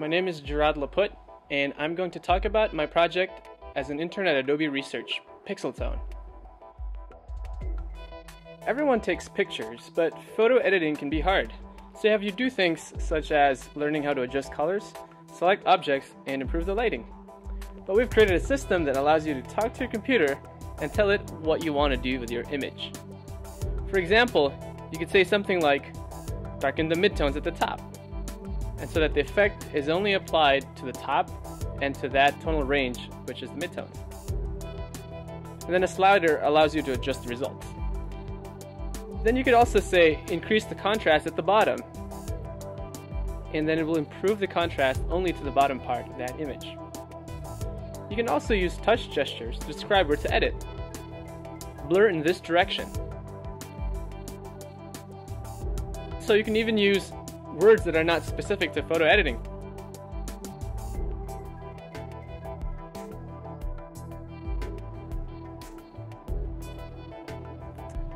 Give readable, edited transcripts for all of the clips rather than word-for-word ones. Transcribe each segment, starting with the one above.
My name is Gierad Laput, and I'm going to talk about my project as an intern at Adobe Research, PixelTone. Everyone takes pictures, but photo editing can be hard. So you have you do things such as learning how to adjust colors, select objects, and improve the lighting. But we've created a system that allows you to talk to your computer and tell it what you want to do with your image. For example, you could say something like, darken the midtones at the top, and so that the effect is only applied to the top and to that tonal range, which is the midtone. And then a slider allows you to adjust the results. Then you could also say, increase the contrast at the bottom, and then it will improve the contrast only to the bottom part of that image. You can also use touch gestures to describe where to edit. Blur in this direction. So you can even use words that are not specific to photo editing.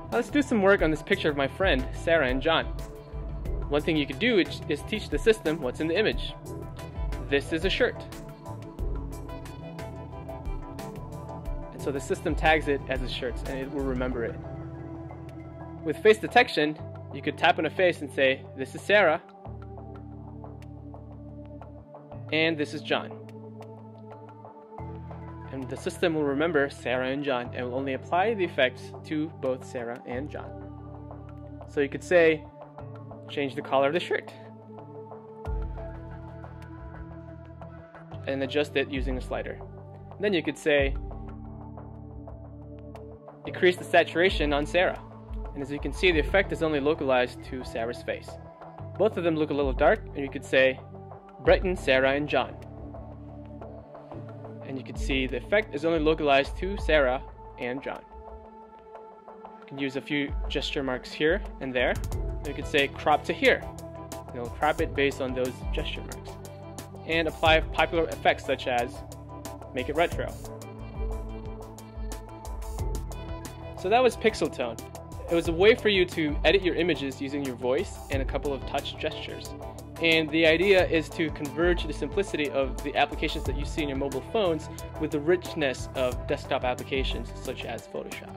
Now let's do some work on this picture of my friend, Sarah and John. One thing you could do is teach the system what's in the image. This is a shirt. And so the system tags it as a shirt and it will remember it. With face detection, you could tap on a face and say, this is Sarah, and this is John. And the system will remember Sarah and John and will only apply the effects to both Sarah and John. So you could say, change the color of the shirt, and adjust it using a slider. And then you could say, decrease the saturation on Sarah. And as you can see, the effect is only localized to Sarah's face. Both of them look a little dark, and you could say, brighten Sarah and John. And you could see the effect is only localized to Sarah and John. You can use a few gesture marks here and there. And you could say, crop to here. And it'll crop it based on those gesture marks. And apply popular effects such as, make it retro. So that was PixelTone. It was a way for you to edit your images using your voice and a couple of touch gestures. And the idea is to converge the simplicity of the applications that you see in your mobile phones with the richness of desktop applications such as Photoshop.